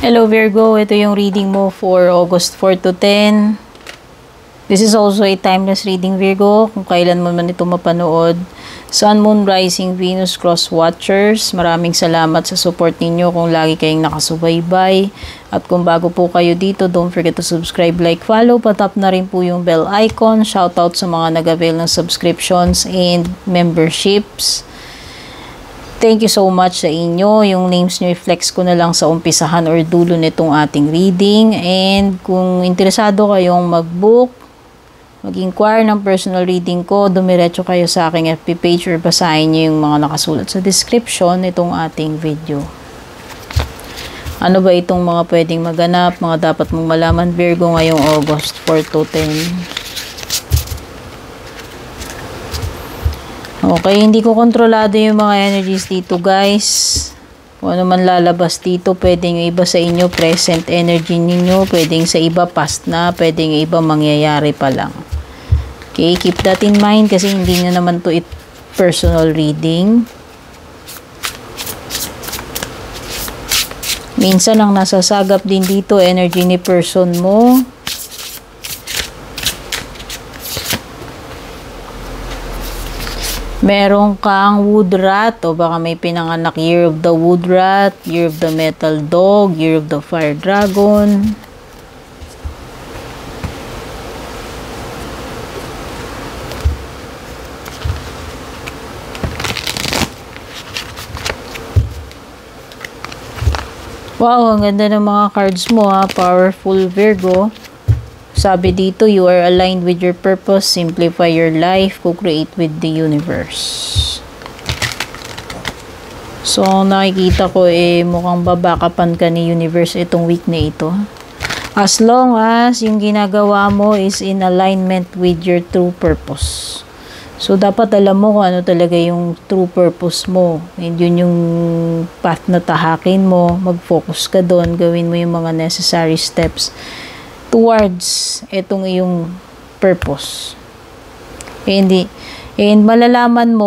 Hello Virgo, ito yung reading mo for August 4 to 10. This is also a timeless reading Virgo, kung kailan mo man ito mapanood. Sun, Moon, Rising, Venus, Cross Watchers, maraming salamat sa support ninyo kung lagi kayong nakasubaybay. At kung bago po kayo dito, don't forget to subscribe, like, follow, patap na rin po yung bell icon. Shoutout sa mga nag-avail ng subscriptions and memberships. Thank you so much sa inyo. Yung names nyo, i-flex ko na lang sa umpisahan or dulo nitong ating reading. And kung interesado kayong mag-book, mag-inquire ng personal reading ko, dumiretso kayo sa aking FB page or basahin nyo yung mga nakasulat sa description nitong ating video. Ano ba itong mga pwedeng maganap, mga dapat mong malaman Virgo ngayong August 4 to 10? Okay, hindi ko kontrolado yung mga energies dito guys. Kung ano man lalabas dito, pwedeng yung iba sa inyo present energy ninyo, pwedeng sa iba past na, pwedeng yung iba mangyayari pa lang. Okay, keep that in mind kasi hindi nyo naman to personal reading. Minsan ang nasasagap din dito energy ni person mo. Meron kang wood rat o baka may pinanganak, year of the wood rat, year of the metal dog, year of the fire dragon. Wow, ang ganda ng mga cards mo ha, powerful Virgo. Sabi dito, you are aligned with your purpose, simplify your life, co-create with the universe. So, nakikita ko mukhang babakapan ka ni universe itong week na ito. As long as yung ginagawa mo is in alignment with your true purpose. So, dapat alam mo kung ano talaga yung true purpose mo. And yun yung path na tahakin mo. Mag-focus ka doon. Gawin mo yung mga necessary steps towards itong iyong purpose. And malalaman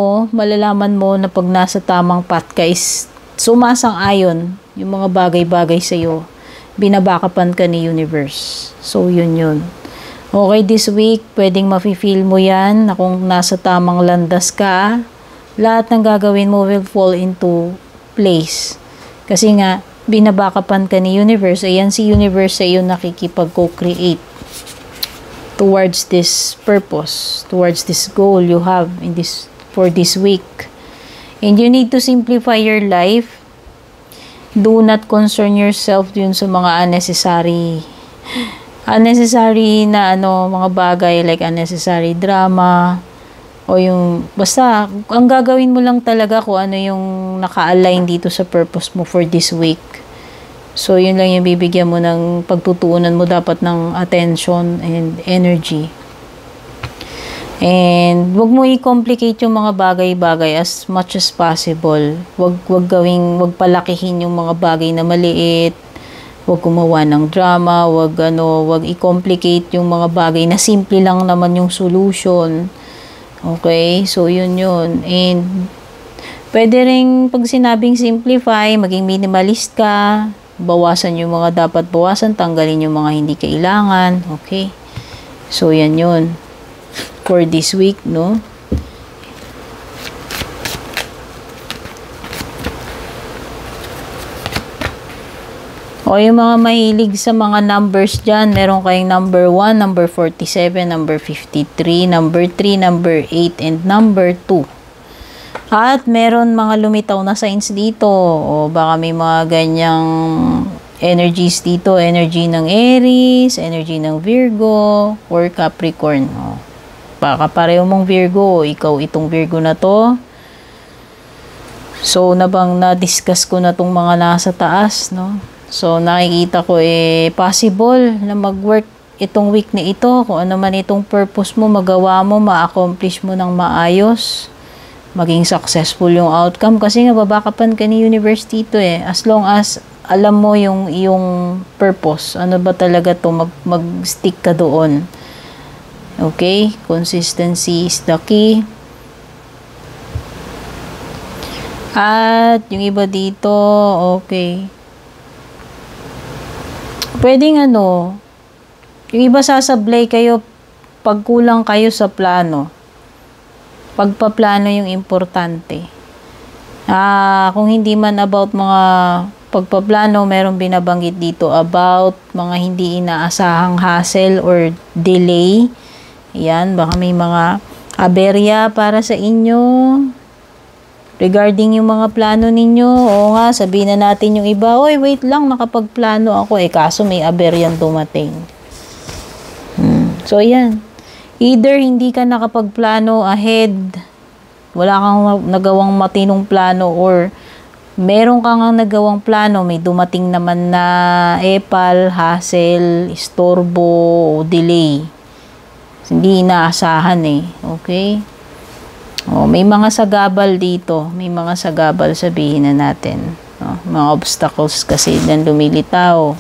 mo na pag nasa tamang path ka is sumasang-ayon yung mga bagay-bagay sa iyo. Binabakapan ka ni universe. So, yun. Okay, this week, pwedeng mafe-feel mo yan na kung nasa tamang landas ka, lahat ng gagawin mo will fall into place. Kasi nga, binabakapan ka ni universe. Ayan si universe sa iyo nakikipag-co-create towards this purpose, towards this goal you have in this for this week. And you need to simplify your life. Do not concern yourself dun sa mga unnecessary na mga bagay like unnecessary drama o yung basta ang gagawin mo lang talaga kung ano yung naka-align dito sa purpose mo for this week. So, yun lang yung bibigyan mo ng pagtutuunan mo dapat ng attention and energy. And, wag mo i-complicate yung mga bagay-bagay as much as possible. Wag palakihin yung mga bagay na maliit. Wag gumawa ng drama. Wag i-complicate yung mga bagay na simple lang naman yung solution. Okay? So, yun. And, pwede rin pag sinabing simplify, maging minimalist ka, bawasan yung mga dapat bawasan, tanggalin yung mga hindi kailangan. Okay? So, yan. For this week, no? O, yung mga mahilig sa mga numbers dyan, meron kayong number 1, number 47, number 53, number 3, number 8, and number 2. At meron mga lumitaw na signs dito. O baka may mga ganyang energies dito. Energy ng Aries, energy ng Virgo, or Capricorn. O, baka pareho mong Virgo. Ikaw itong Virgo na to. So, na-discuss ko na itong mga nasa taas. No? So, nakikita ko possible na mag-work itong week na ito. Kung ano man itong purpose mo, magawa mo, ma-accomplish mo ng maayos. Maging successful yung outcome kasi nga babakapan ka ni universe dito as long as alam mo yung iyong purpose, ano ba talaga to, mag-stick ka doon. Okay, consistency is the key. At yung iba dito, okay, pwedeng ano, yung iba sasablay kayo pagkulang kayo sa plano. Pagpaplano yung importante. Kung hindi man about mga pagpaplano, meron binabanggit dito about mga hindi inaasahang hassle or delay. Ayan, baka may mga aberya para sa inyo regarding yung mga plano ninyo. O nga, sabihin na natin yung iba, oy, wait lang, nakapagplano ako, eh kaso may aberyang dumating. So, ayan. Either hindi ka nakapagplano ahead, wala kang nagawang matinong plano, or meron kang nagawang plano, may dumating naman na epal, hassle, istorbo, o delay. Hindi inaasahan eh. Okay? O, may mga sagabal dito. May mga sagabal, sabihin na natin. O, mga obstacles kasi din lumilitaw.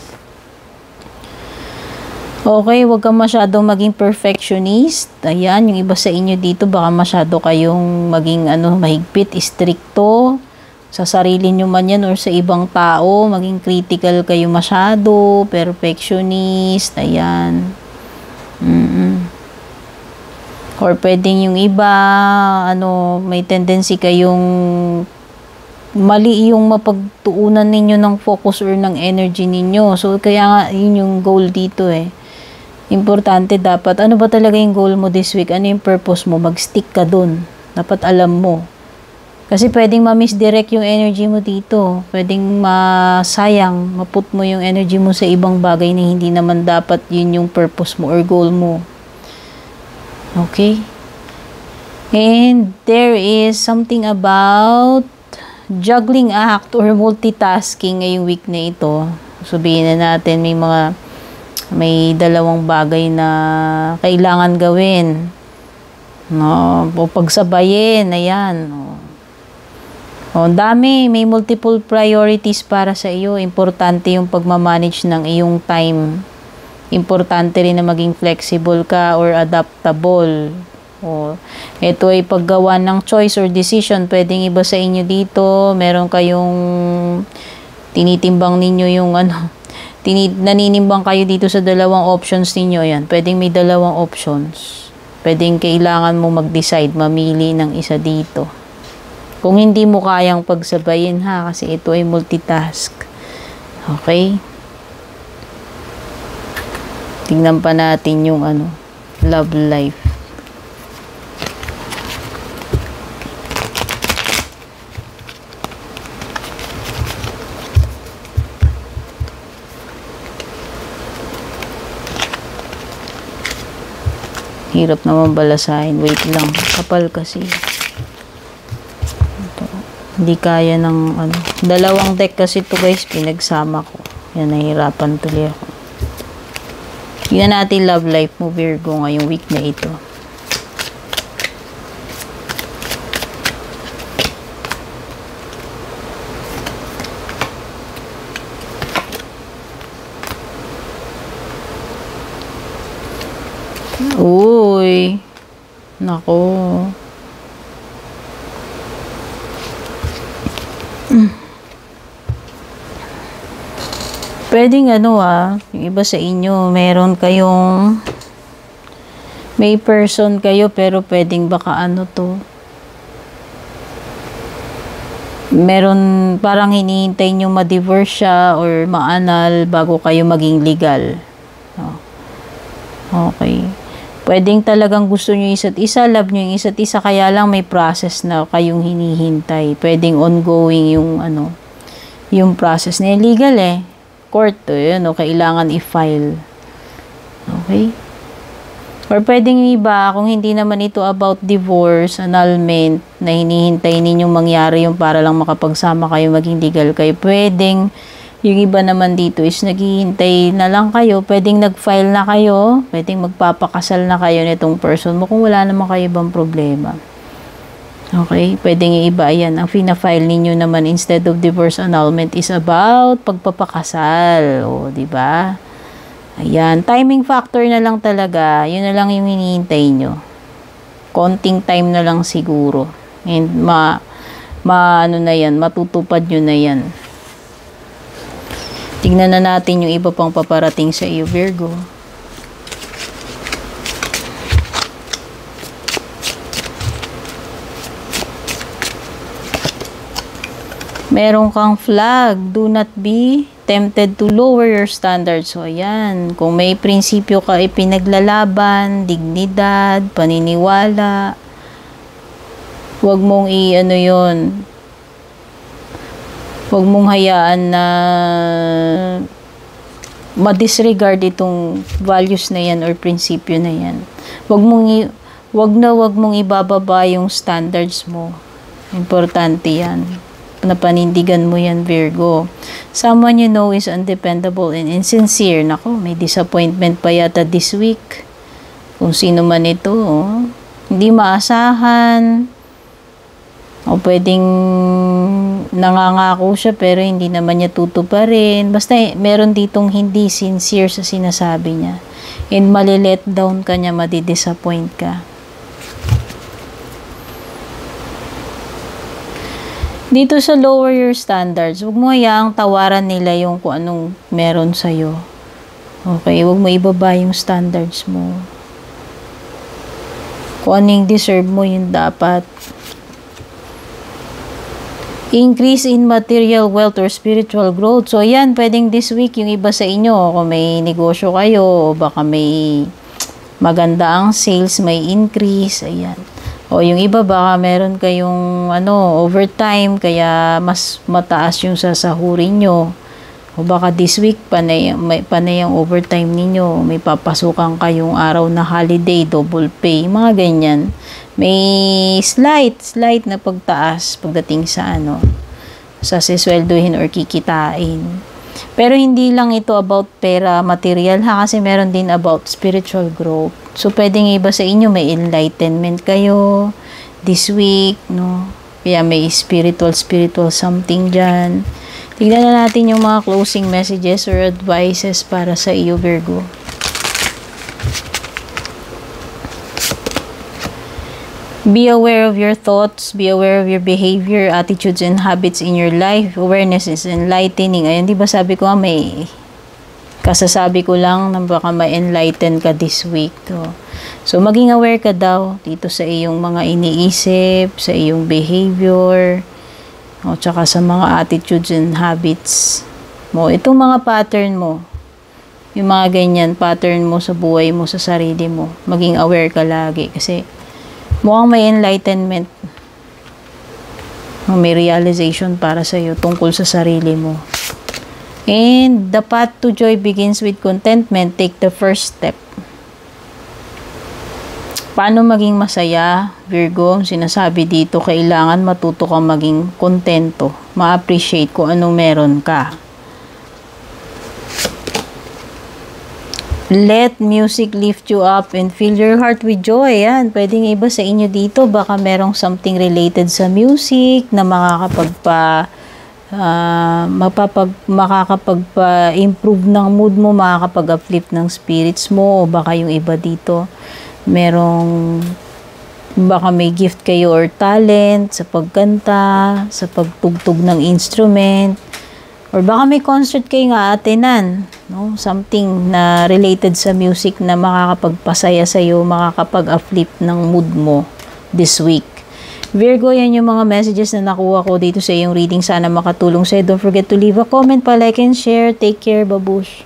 Okay, huwag kang masyadong maging perfectionist. Ayan, yung iba sa inyo dito, baka masyado kayong maging ano, mahigpit, istrikto. Sa sarili nyo man yan or sa ibang tao, maging critical kayo masyado, perfectionist. Ayan. Or pwedeng yung iba, ano, may tendency kayong mali yung mapagtuunan ninyo ng focus or ng energy ninyo. So, kaya nga, yun yung goal dito eh. Importante dapat, ano ba talaga yung goal mo this week? Ano yung purpose mo? Mag-stick ka dun. Dapat alam mo. Kasi pwedeng ma-misdirect yung energy mo dito. Pwedeng masayang, maput mo yung energy mo sa ibang bagay na hindi naman dapat yun yung purpose mo or goal mo. Okay? And there is something about juggling act or multitasking ngayong week na ito. Sabihin na natin may dalawang bagay na kailangan gawin. No, o pagsabayin, ayan. O, dami, may multiple priorities para sa iyo. Importante yung pagmamanage ng iyong time. Importante rin na maging flexible ka or adaptable. O, ito ay paggawa ng choice or decision. Pwedeng iba sa inyo dito, meron kayong tinitimbang ninyo yung ano, naninimbang kayo dito sa dalawang options ninyo. Yan, pwedeng may dalawang options. Pwedeng kailangan mo mag-decide, mamili ng isa dito. Kung hindi mo kayang pagsabayin ha, kasi ito ay multitask. Okay? Tingnan pa natin yung ano, love life. Hirap naman balasahin. Wait lang. Kapal kasi. Ito. Hindi kaya ng ano. Dalawang deck kasi to guys. Pinagsama ko. Yan, nahihirapan tuloy ako. Yan natin love life mo, Virgo, ngayong week na ito. Uy. Nako. Pwedeng ano yung iba sa inyo, meron kayong may person kayo pero pwedeng baka ano to, meron parang hinihintay nyo ma-divorce siya or maanal bago kayo maging legal. Okay, pwedeng talagang gusto nyo isa't isa, love nyo yung isa't isa, kaya lang may process na kayong hinihintay. Pwedeng ongoing yung ano, yung process na illegal eh, court to yun, o kailangan i-file. Okay? Or pwedeng iba, kung hindi naman ito about divorce, annulment, na hinihintay ninyong mangyari yung para lang makapagsama kayo, maging legal kayo. Pwedeng, yung iba naman dito is naghihintay na lang kayo, pwedeng nag-file na kayo, pwedeng magpapakasal na kayo nitong person mo kung wala naman kayo ibang problema. Okay, pwedeng yung iba, ayan, ang fina-file ninyo naman instead of divorce annulment is about pagpapakasal. O, diba? Ayan, timing factor na lang talaga, yun na lang yung hinihintay nyo. Konting time na lang siguro. And ano na yan, matutupad nyo na yan. Tignan na natin yung iba pang paparating sa iyo, Virgo. Meron kang flag. Do not be tempted to lower your standards. So, ayan. Kung may prinsipyo ka ipinaglalaban, dignidad, paniniwala, huwag mong huwag mong hayaan na ma-disregard itong values na yan or prinsipyo na yan. Huwag mong ibababa yung standards mo. Importante yan. Napanindigan mo yan, Virgo. Someone you know is undependable and insincere. Nako, may disappointment pa yata this week. Kung sino man ito, oh. Hindi maasahan. O pwedeng nangangako siya pero hindi naman niya tutuparin. Basta meron ditong hindi sincere sa sinasabi niya. And mali-let down ka niya, madidisappoint ka. Dito sa lower your standards, huwag mo hayaang tawaran nila yung kung anong meron sa'yo. Okay, huwag mo ibaba yung standards mo. Kung anong deserve mo, yun dapat. Increase in material wealth or spiritual growth. So, yan, pwedeng this week yung iba sa inyo. Kung may negosyo kayo, o baka may maganda ang sales, may increase, ayan. O yung iba baka meron kayong overtime kaya mas mataas yung sasahurin nyo. O baka this week panay ang overtime ninyo. May papasukan kayong araw na holiday, double pay, mga ganyan. May slight na pagtaas pagdating sa sa siswelduhin or kikitain. Pero hindi lang ito about pera, material ha, kasi meron din about spiritual growth. So, pwedeng iba sa inyo, may enlightenment kayo this week, no? Kaya may spiritual something dyan. Tignan na natin yung mga closing messages or advices para sa iyo, Virgo. Be aware of your thoughts, be aware of your behavior, attitudes, and habits in your life. Awareness is enlightening. Ayun, di ba sabi ko, may kasasabi ko lang na baka ma-enlighten ka this week. So, maging aware ka daw dito sa iyong mga iniisip, sa iyong behavior, o tsaka sa mga attitudes and habits mo. Itong mga pattern mo, yung mga ganyan, pattern mo sa buhay mo, sa sarili mo, maging aware ka lagi. Kasi, mukhang may enlightenment, may realization para sa iyo tungkol sa sarili mo. And the path to joy begins with contentment. Take the first step. Paano maging masaya, Virgo? Sinasabi dito, kailangan matuto kang maging kontento. Ma-appreciate kung anong meron ka. Let music lift you up and fill your heart with joy. Yan. Pwedeng iba sa inyo dito. Baka merong something related sa music na makakapag-improve ng mood mo, makakapag-uplift ng spirits mo, o baka yung iba dito baka may gift kayo or talent sa pagkanta, sa pagtugtog ng instrument, or baka may concert kayo nga atenan, no? Something na related sa music na makakapagpasaya sa'yo, makakapag-uplift ng mood mo this week. Virgo, yan yung mga messages na nakuha ko dito sa iyong reading. Sana makatulong sa'yo. Don't forget to leave a comment, pa-like and share. Take care, babush.